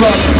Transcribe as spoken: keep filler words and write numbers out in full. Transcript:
Fuck.